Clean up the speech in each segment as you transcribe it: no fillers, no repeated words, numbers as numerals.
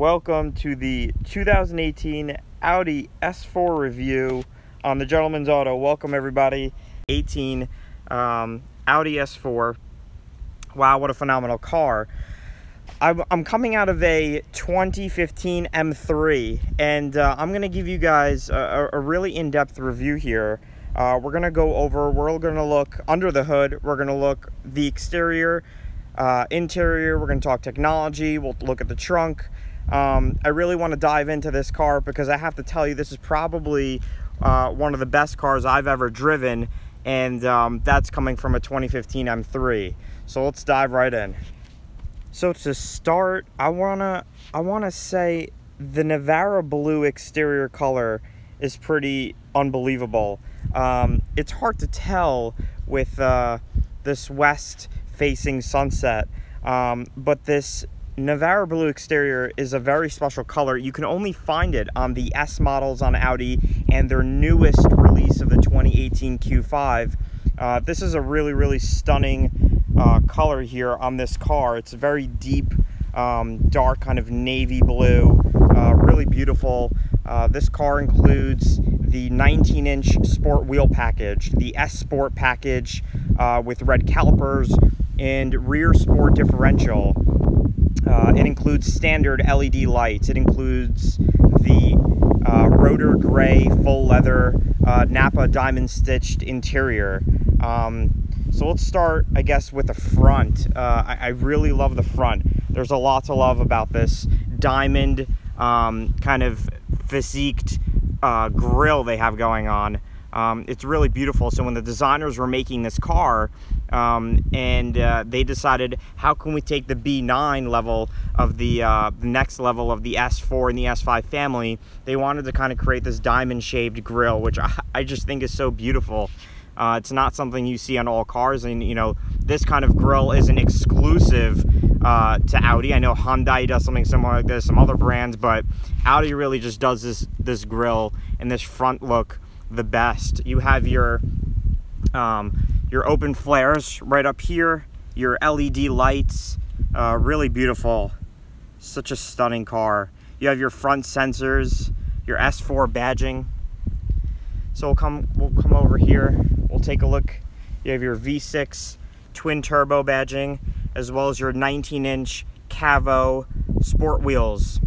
Welcome to the 2018 Audi S4 review on the Gentleman's Auto. Welcome everybody. 18 Audi S4. Wow, what a phenomenal car. I'm coming out of a 2015 M3, and I'm going to give you guys a really in-depth review here. We're going to look under the hood, we're going to look the exterior, interior, we're going to talk technology, we'll look at the trunk. I really want to dive into this car because I have to tell you, this is probably one of the best cars I've ever driven, and that's coming from a 2015 M3. So let's dive right in. So to start, I wanna say the Navarra Blue exterior color is pretty unbelievable. It's hard to tell with this west-facing sunset, but this Navarra Blue exterior is a very special color. You can only find it on the S models on Audi and their newest release of the 2018 Q5. This is a really, really stunning color here on this car. It's very deep, dark kind of navy blue, really beautiful. This car includes the 19-inch sport wheel package, the S Sport package with red calipers and rear sport differential. It includes standard LED lights. It includes the rotor gray full leather Napa diamond stitched interior. So let's start, I guess, with the front. I really love the front. There's a lot to love about this diamond kind of physiqued grille they have going on. It's really beautiful. So when the designers were making this car, they decided, how can we take the B9 level of the next level of the S4 and the S5 family? They wanted to kind of create this diamond shaped grille, which I just think is so beautiful. It's not something you see on all cars, and you know, this kind of grille isn't exclusive to Audi. I know Hyundai does something similar like this, some other brands, but Audi really just does this grille and this front look the best. You have your open flares right up here, your LED lights, really beautiful. Such a stunning car. You have your front sensors, your S4 badging. So we'll come over here, we'll take a look. You have your V6 twin turbo badging, as well as your 19-inch Cavo sport wheels.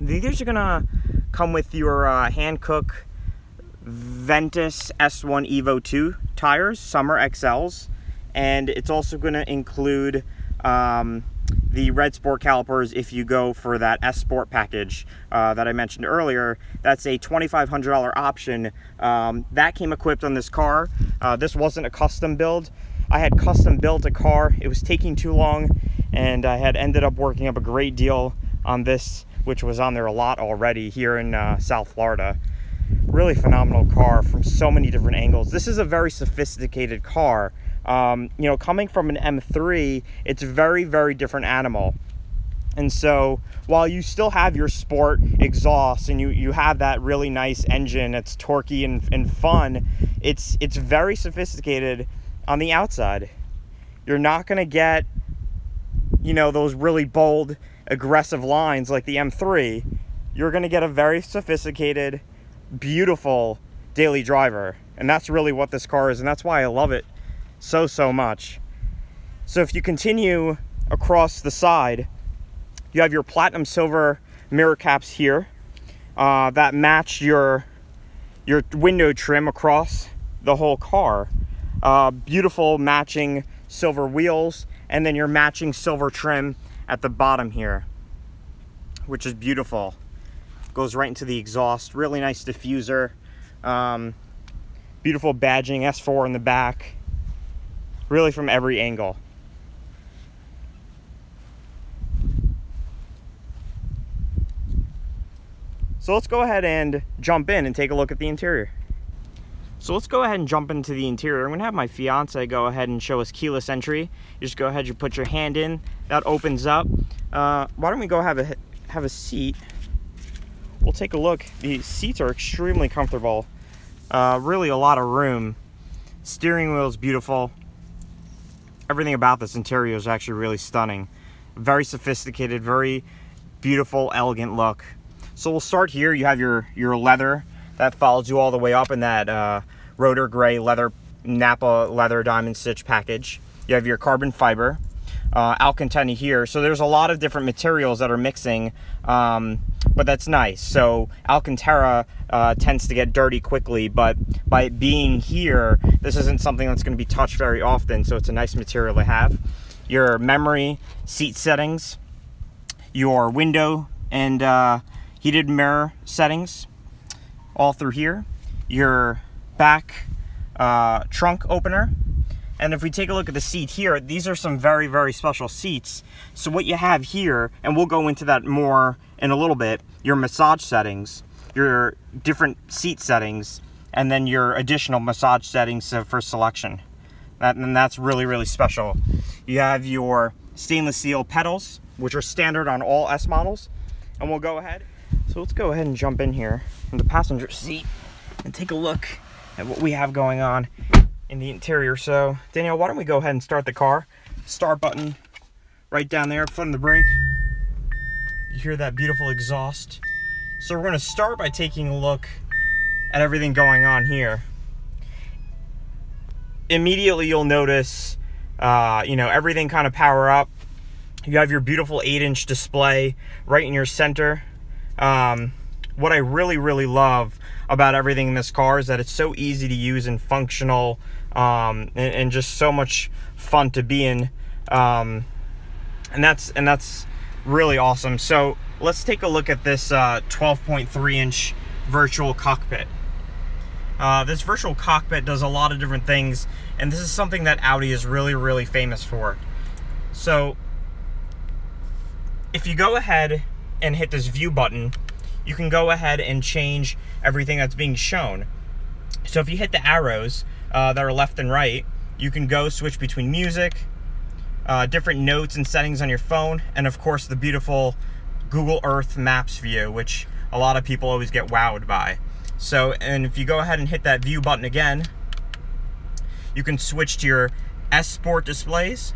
These are gonna come with your hand cook Ventus S1 Evo 2 tires, summer XLs, and it's also going to include the red sport calipers if you go for that S Sport package that I mentioned earlier. That's a $2,500 option. That came equipped on this car. This wasn't a custom build. I had custom built a car. It was taking too long, and I had ended up working up a great deal on this, which was on there a lot already here in South Florida. Really phenomenal car from so many different angles. This is a very sophisticated car. You know, coming from an M3, it's a very, very different animal. And so while you still have your sport exhaust and you have that really nice engine that's torquey and fun, it's very sophisticated on the outside. You're not going to get, you know, those really bold, aggressive lines like the M3. You're going to get a very sophisticated, beautiful daily driver, and that's really what this car is, and that's why I love it so much. So if you continue across the side, you have your platinum silver mirror caps here that match your window trim across the whole car. Beautiful matching silver wheels, and then your matching silver trim at the bottom here, which is beautiful. Goes right into the exhaust. Really nice diffuser. Beautiful badging, S4 in the back. Really from every angle. So let's go ahead and jump in and take a look at the interior. So let's go ahead and jump into the interior. I'm gonna have my fiance go ahead and show us keyless entry. You just go ahead, you put your hand in, that opens up. Why don't we go have a seat? We'll take a look. The seats are extremely comfortable. Really a lot of room. Steering wheel is beautiful. Everything about this interior is actually really stunning. Very sophisticated, very beautiful, elegant look. So we'll start here. You have your leather that follows you all the way up in that rotor gray leather, Napa leather diamond stitch package. You have your carbon fiber, Alcantara here. So there's a lot of different materials that are mixing, but that's nice. So Alcantara tends to get dirty quickly, but by it being here, this isn't something that's going to be touched very often. So it's a nice material to have. Your memory, seat settings, your window and heated mirror settings, all through here. Your back trunk opener. And if we take a look at the seat here, these are some very, very special seats. So what you have here, and we'll go into that more in a little bit, your massage settings, your different seat settings, and then your additional massage settings for selection. And that's really, really special. You have your stainless steel pedals, which are standard on all S models. And we'll go ahead. So let's go ahead and jump in here in the passenger seat and take a look at what we have going on in the interior. So Danielle, why don't we go ahead and start the car? Start button right down there, foot on the brake. You hear that beautiful exhaust. So we're gonna start by taking a look at everything going on here. Immediately you'll notice, you know, everything kind of power up. You have your beautiful 8-inch display right in your center. What I really, really love about everything in this car is that it's so easy to use and functional, and just so much fun to be in, and that's really awesome. So let's take a look at this 12.3-inch virtual cockpit. This virtual cockpit does a lot of different things, and this is something that Audi is really, really famous for. So if you go ahead and hit this view button, you can go ahead and change everything that's being shown. So if you hit the arrows that are left and right, you can go switch between music, different notes and settings on your phone, and of course the beautiful Google Earth Maps view, which a lot of people always get wowed by. So, and if you go ahead and hit that view button again, you can switch to your S4 displays,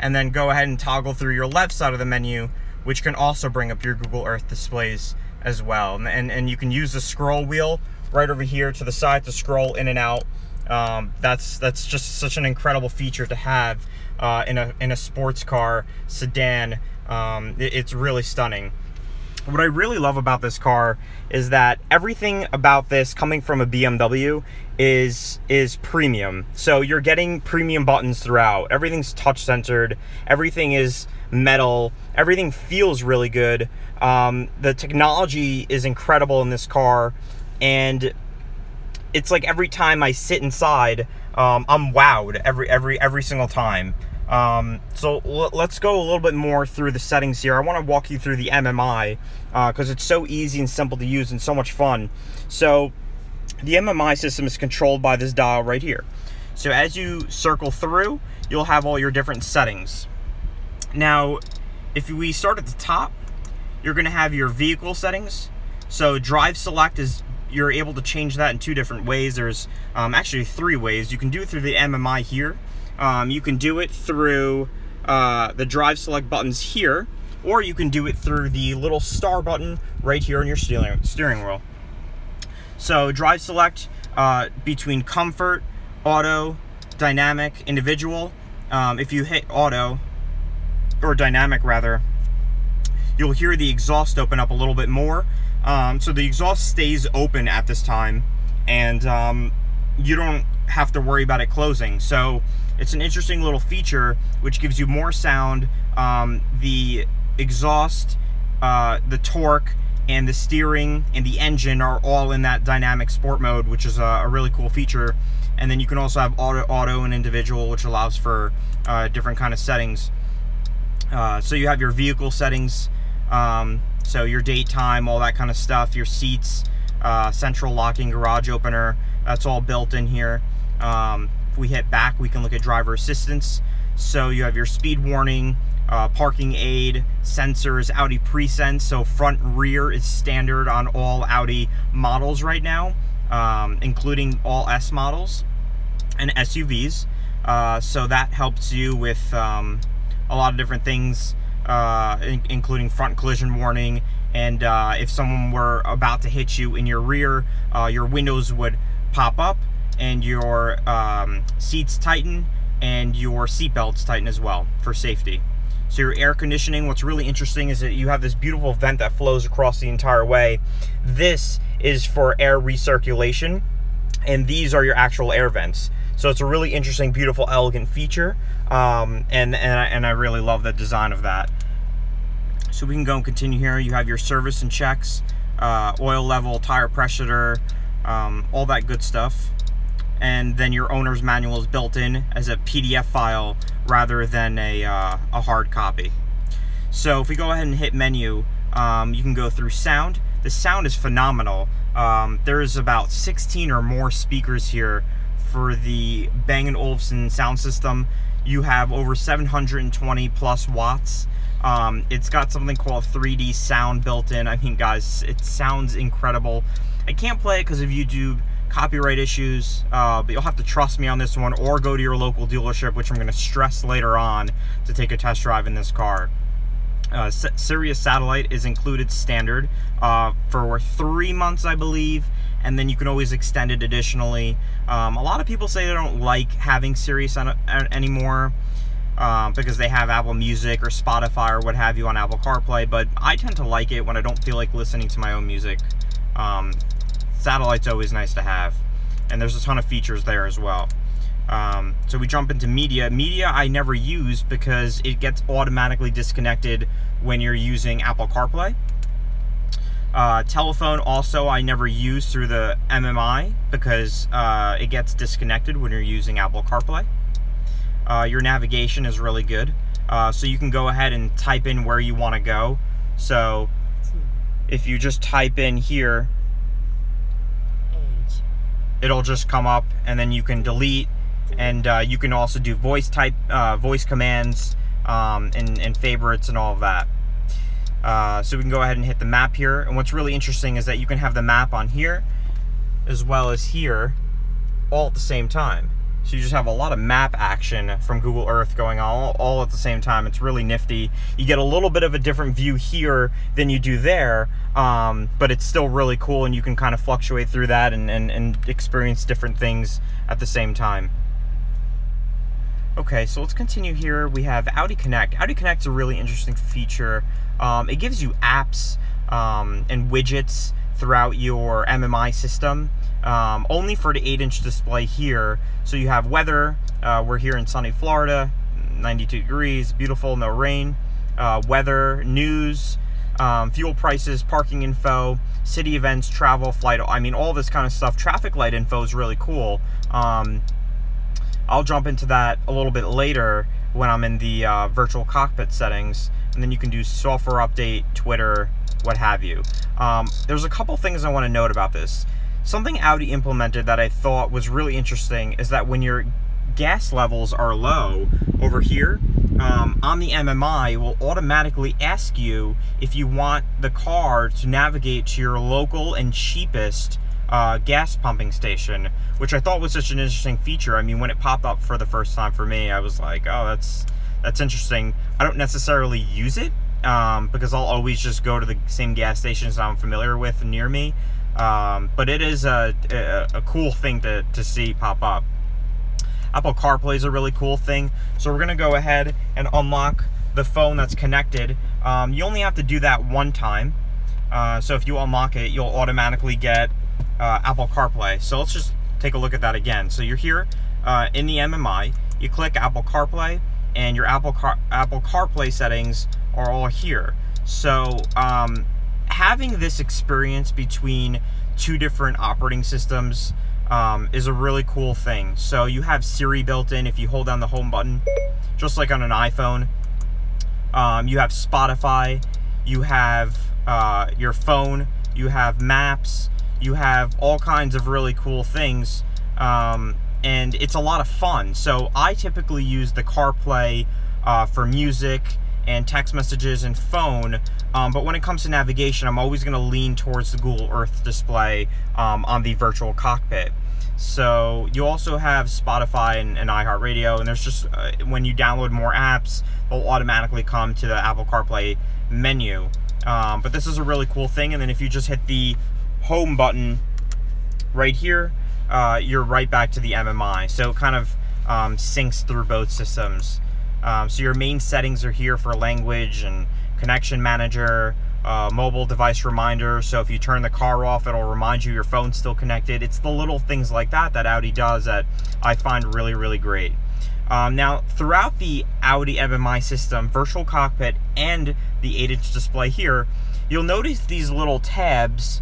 and then go ahead and toggle through your left side of the menu, which can also bring up your Google Earth displays as well. And you can use the scroll wheel right over here to the side to scroll in and out. That's just such an incredible feature to have in a sports car sedan. It's really stunning. What I really love about this car is that everything about this, coming from a BMW, is premium. So you're getting premium buttons throughout. Everything's touch centered. Everything is metal. Everything feels really good. The technology is incredible in this car, and it's like every time I sit inside, I'm wowed every single time. So let's go a little bit more through the settings here. I want to walk you through the MMI because it's so easy and simple to use and so much fun. So the MMI system is controlled by this dial right here. So as you circle through, you'll have all your different settings. Now, if we start at the top, you're going to have your vehicle settings. So drive select is, you're able to change that in two different ways. There's actually three ways. You can do it through the MMI here. You can do it through the drive select buttons here, or you can do it through the little star button right here on your steering wheel. So drive select between comfort, auto, dynamic, individual. If you hit auto, or dynamic rather, you'll hear the exhaust open up a little bit more. So the exhaust stays open at this time, and you don't have to worry about it closing. So it's an interesting little feature which gives you more sound. The exhaust, the torque, and the steering and the engine are all in that dynamic sport mode, which is a really cool feature. And then you can also have auto and individual, which allows for different kind of settings. So you have your vehicle settings, so your date, time, all that kind of stuff, your seats, central locking, garage opener, that's all built in here. If we hit back, we can look at driver assistance. So you have your speed warning, parking aid, sensors, Audi PreSense. So front rear is standard on all Audi models right now, including all S models and SUVs. So that helps you with a lot of different things including front collision warning, and if someone were about to hit you in your rear, your windows would pop up and your seats tighten and your seatbelts tighten as well for safety. So your air conditioning, what's really interesting is that you have this beautiful vent that flows across the entire way. This is for air recirculation, and these are your actual air vents. So it's a really interesting, beautiful, elegant feature, and I really love the design of that. So we can go and continue here. You have your service and checks, oil level, tire pressure, all that good stuff. And then your owner's manual is built in as a PDF file rather than a hard copy. So if we go ahead and hit menu, you can go through sound. The sound is phenomenal. There's about 16 or more speakers here for the Bang & Olufsen sound system. You have over 720 plus watts. It's got something called 3D sound built in. I mean, guys, it sounds incredible. I can't play it because of YouTube copyright issues, but you'll have to trust me on this one, or go to your local dealership, which I'm going to stress later on, to take a test drive in this car. Sirius satellite is included standard for 3 months, I believe, and then you can always extend it additionally. A lot of people say they don't like having Sirius anymore because they have Apple Music or Spotify or what have you on Apple CarPlay, but I tend to like it when I don't feel like listening to my own music. Satellite's always nice to have, and there's a ton of features there as well. So we jump into media. Media I never use because it gets automatically disconnected when you're using Apple CarPlay. Telephone also I never use through the MMI because it gets disconnected when you're using Apple CarPlay. Your navigation is really good. So you can go ahead and type in where you want to go. So if you just type in here, it'll just come up, and then you can delete, and you can also do voice commands and favorites and all of that. So we can go ahead and hit the map here, and what's really interesting is that you can have the map on here as well as here all at the same time. So you just have a lot of map action from Google Earth going on all at the same time. It's really nifty. You get a little bit of a different view here than you do there, but it's still really cool, and you can kind of fluctuate through that and experience different things at the same time. Okay, so let's continue here. We have Audi Connect. Audi Connect's a really interesting feature. It gives you apps and widgets throughout your MMI system, only for the 8-inch display here. So you have weather. We're here in sunny Florida, 92 degrees, beautiful, no rain. Weather, news, fuel prices, parking info, city events, travel, flight, I mean, all this kind of stuff. Traffic light info is really cool. I'll jump into that a little bit later when I'm in the virtual cockpit settings, and then you can do software update, Twitter, what have you. There's a couple things I want to note about this. Something Audi implemented that I thought was really interesting is that when your gas levels are low over here, on the MMI, it will automatically ask you if you want the car to navigate to your local and cheapest gas pumping station, which I thought was such an interesting feature. I mean, when it popped up for the first time for me, I was like, oh, that's interesting. I don't necessarily use it, because I'll always just go to the same gas stations that I'm familiar with near me, but it is a cool thing to see pop up. Apple CarPlay is a really cool thing, so we're going to go ahead and unlock the phone that's connected. You only have to do that one time, so if you unlock it, you'll automatically get Apple CarPlay. So let's just take a look at that again. So you're here in the MMI, you click Apple CarPlay, and your Apple CarPlay settings are all here. So having this experience between two different operating systems is a really cool thing. So you have Siri built in if you hold down the home button, just like on an iPhone. You have Spotify, you have your phone, you have maps, you have all kinds of really cool things, and it's a lot of fun. So I typically use the CarPlay for music and text messages and phone, but when it comes to navigation, I'm always going to lean towards the Google Earth display on the virtual cockpit. So you also have Spotify and iHeartRadio, and there's just, when you download more apps, they'll automatically come to the Apple CarPlay menu. But this is a really cool thing. And then if you just hit the home button right here, you're right back to the MMI. So it kind of syncs through both systems. So your main settings are here for language and connection manager, mobile device reminder. So if you turn the car off, it'll remind you your phone's still connected. It's the little things like that that Audi does that I find really, really great. Now, throughout the Audi MMI system, virtual cockpit, and the 8-inch display here, you'll notice these little tabs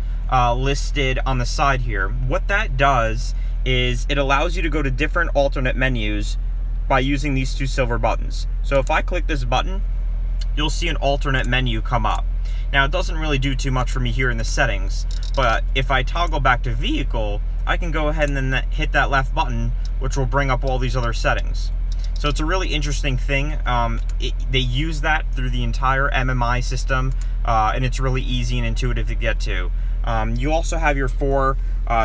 listed on the side here. What that does is it allows you to go to different alternate menus by using these two silver buttons. So if I click this button, you'll see an alternate menu come up. Now, it doesn't really do too much for me here in the settings, but if I toggle back to vehicle, I can go ahead and then hit that left button, which will bring up all these other settings. So it's a really interesting thing. They use that through the entire MMI system, and it's really easy and intuitive to get to. You also have your four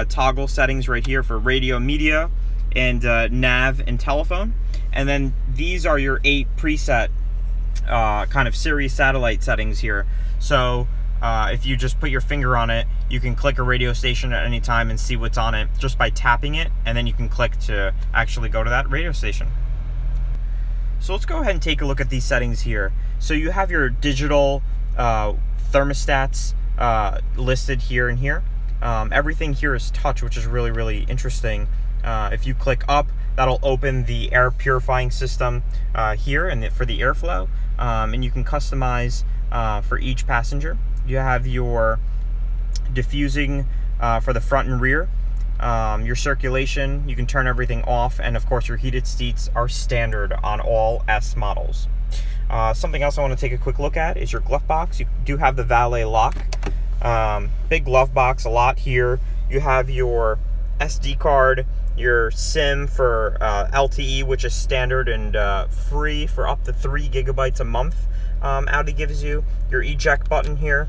toggle settings right here for radio, media, and nav and telephone. And then these are your 8 preset kind of Sirius satellite settings here. So if you just put your finger on it, you can click a radio station at any time and see what's on it just by tapping it, and then you can click to actually go to that radio station. So let's go ahead and take a look at these settings here. So you have your digital thermostats listed here and here. Everything here is touch, which is really, really interesting. If you click up, that'll open the air purifying system here and for the airflow, and you can customize for each passenger. You have your diffusing for the front and rear, your circulation, you can turn everything off, and of course your heated seats are standard on all S models. Something else I want to take a quick look at is your glove box. You do have the valet lock, big glove box, a lot here. You have your SD card, your SIM for LTE, which is standard and free for up to 3 gigabytes a month. Audi gives you your eject button here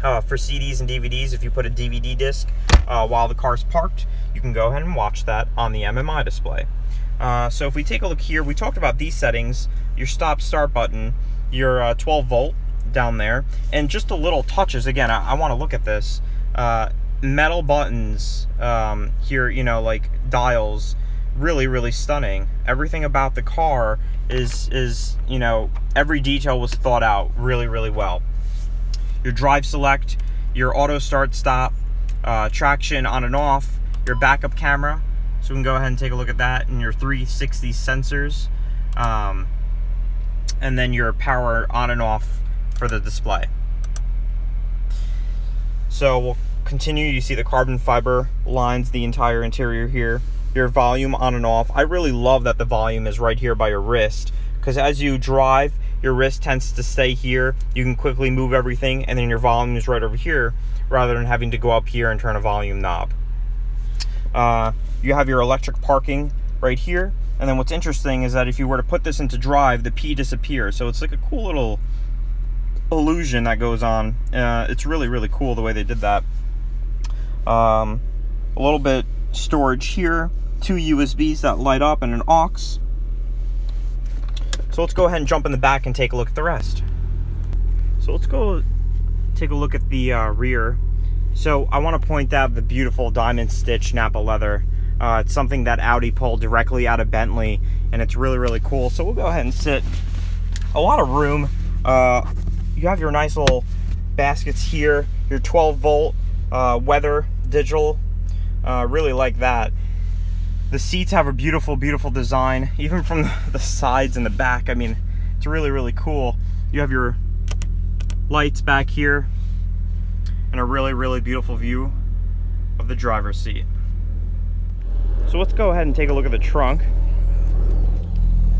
for CDs and DVDs. If you put a DVD disc while the car's parked, you can go ahead and watch that on the MMI display. So if we take a look here, we talked about these settings, your stop-start button, your 12-volt down there, and just the little touches. Again, I want to look at this. Metal buttons here, you know, like dials, really, really stunning. Everything about the car is, you know, every detail was thought out really, really well. Your drive select, your auto start stop, traction on and off, your backup camera. So we can go ahead and take a look at that, and your 360 sensors, and then your power on and off for the display. So we'll continue. You see the carbon fiber lines the entire interior here, your volume on and off. I really love that the volume is right here by your wrist, because as you drive, your wrist tends to stay here. You can quickly move everything, and then your volume is right over here rather than having to go up here and turn a volume knob. You have your electric parking right here, and then what's interesting is that if you were to put this into drive, the P disappears, so it's like a cool little illusion that goes on. It's really, really cool the way they did that. A little bit storage here, 2 USBs that light up, and an aux. So let's go ahead and jump in the back and take a look at the rest. So let's go take a look at the rear. So I want to point out the beautiful diamond stitch Napa leather. It's something that Audi pulled directly out of Bentley, and it's really, really cool. So we'll go ahead and sit. A lot of room. You have your nice little baskets here, your 12-volt weather digital. Really like that. The seats have a beautiful, beautiful design, even from the sides and the back. I mean, it's really, really cool. You have your lights back here, and a really, really beautiful view of the driver's seat. So let's go ahead and take a look at the trunk.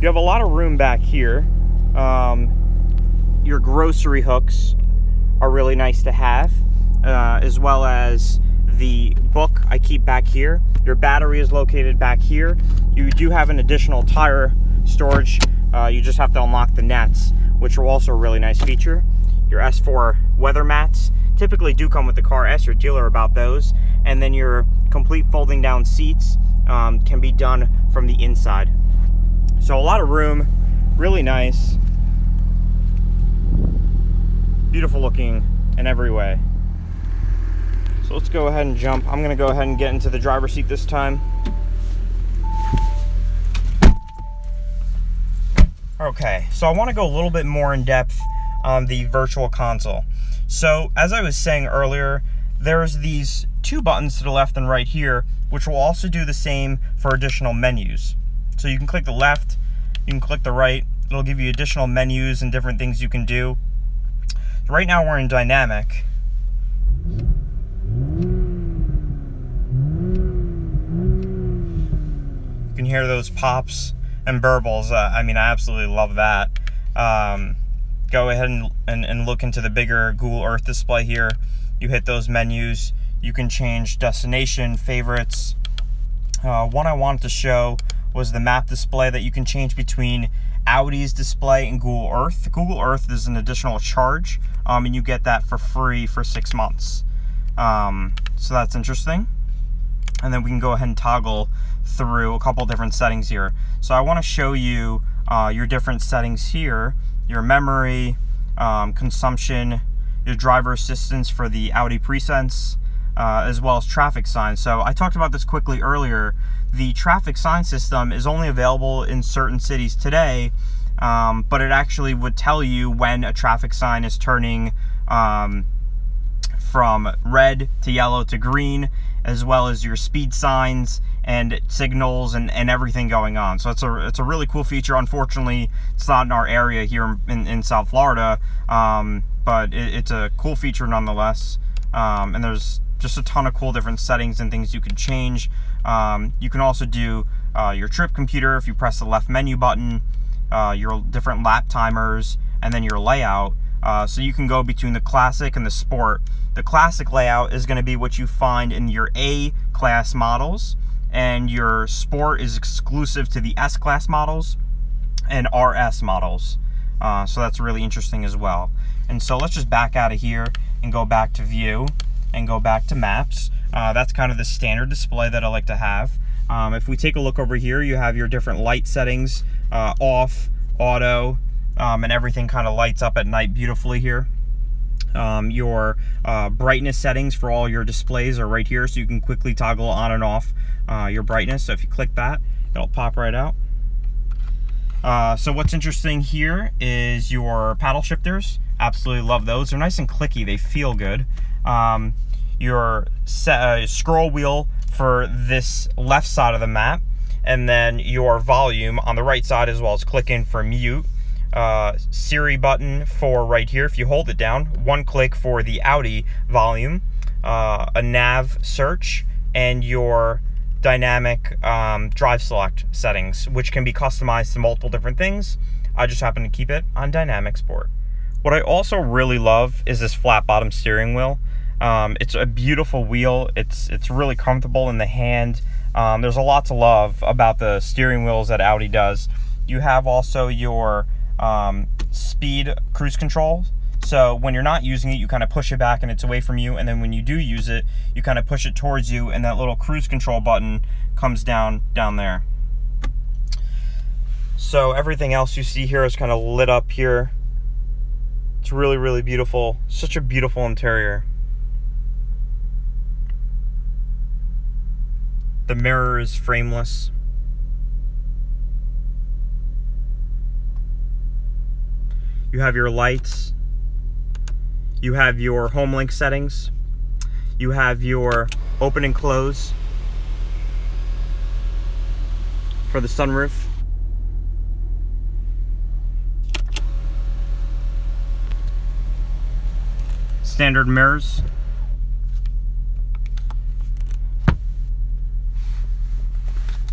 You have a lot of room back here. Your grocery hooks are really nice to have, as well as the book I keep back here. Your battery is located back here. You do have an additional tire storage. You just have to unlock the nets, which are also a really nice feature. Your S4 weather mats. typically do come with the car. Ask your dealer about those. And then your complete folding down seats can be done from the inside. So a lot of room, really nice, beautiful looking in every way. So let's go ahead and jump. I'm gonna go ahead and get into the driver's seat this time. Okay, so I want to go a little bit more in depth on the virtual console. So as I was saying earlier, there's these two buttons to the left and right here, which will also do the same for additional menus. So you can click the left, you can click the right, it'll give you additional menus and different things you can do. Right now we're in dynamic. You can hear those pops and burbles. I mean, I absolutely love that. Go ahead and look into the bigger Google Earth display here. You hit those menus, you can change destination, favorites. One I wanted to show was the map display that you can change between Audi's display and Google Earth. Google Earth is an additional charge, and you get that for free for 6 months. So that's interesting. And then we can go ahead and toggle through a couple different settings here. So I want to show you your different settings here, your memory, consumption, your driver assistance for the Audi PreSense, as well as traffic signs. So I talked about this quickly earlier. The traffic sign system is only available in certain cities today, but it actually would tell you when a traffic sign is turning from red to yellow to green, as well as your speed signs and signals and everything going on. So it's a really cool feature. Unfortunately, it's not in our area here in South Florida, but it's a cool feature nonetheless. And there's just a ton of cool different settings and things you can change. You can also do your trip computer if you press the left menu button, your different lap timers, and then your layout. So you can go between the classic and the sport. The classic layout is going to be what you find in your A-class models, and your sport is exclusive to the S-class models and RS models. So that's really interesting as well. And so let's just back out of here and go back to view and go back to maps. That's kind of the standard display that I like to have. If we take a look over here, you have your different light settings, off, auto, and everything kind of lights up at night beautifully here. Your brightness settings for all your displays are right here, so you can quickly toggle on and off your brightness. So if you click that, it'll pop right out. So what's interesting here is your paddle shifters. Absolutely love those. They're nice and clicky. They feel good. Your scroll wheel for this left side of the map, and then your volume on the right side, as well as click in for mute. Siri button for right here, if you hold it down, one click for the Audi volume, a nav search, and your dynamic drive select settings, which can be customized to multiple different things. I just happen to keep it on dynamic sport. What I also really love is this flat bottom steering wheel. It's a beautiful wheel. It's really comfortable in the hand. There's a lot to love about the steering wheels that Audi does. You have also your speed cruise control. So when you're not using it, you kind of push it back and it's away from you, and then when you do use it, you kind of push it towards you, and that little cruise control button comes down there. So everything else you see here is kind of lit up here. It's really, really beautiful. Such a beautiful interior. The mirror is frameless. You have your lights, you have your HomeLink settings, you have your open and close for the sunroof. Standard mirrors.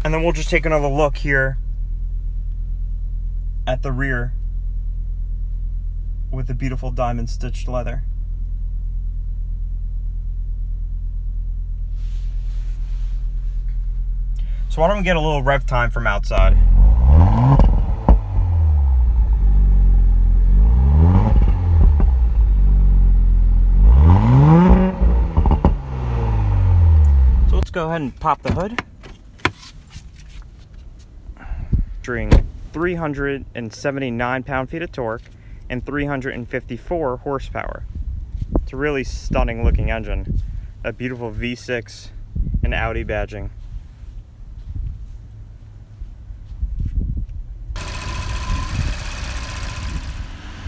And then we'll just take another look here at the rear, with the beautiful diamond stitched leather. So why don't we get a little rev time from outside? go ahead and pop the hood. String 379 pound-feet of torque and 354 horsepower. It's a really stunning looking engine. A beautiful V6 and Audi badging.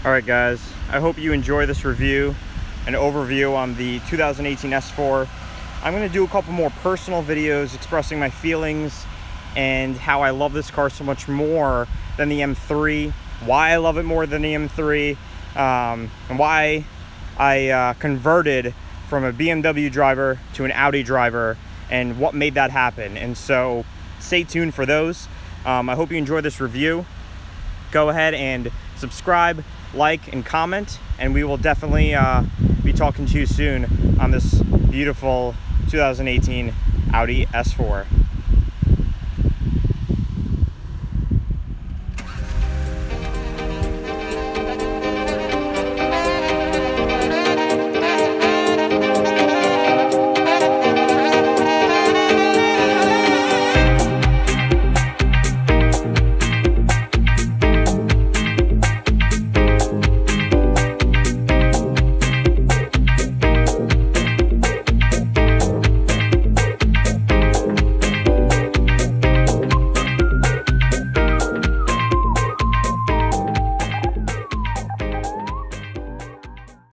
Alright guys, I hope you enjoy this review and overview on the 2018 S4. I'm going to do a couple more personal videos expressing my feelings and how I love this car so much more than the M3, why I love it more than the M3, and why I converted from a BMW driver to an Audi driver and what made that happen. And so stay tuned for those. I hope you enjoy this review. Go ahead and subscribe, like, and comment, and we will definitely be talking to you soon on this beautiful 2018 Audi S4.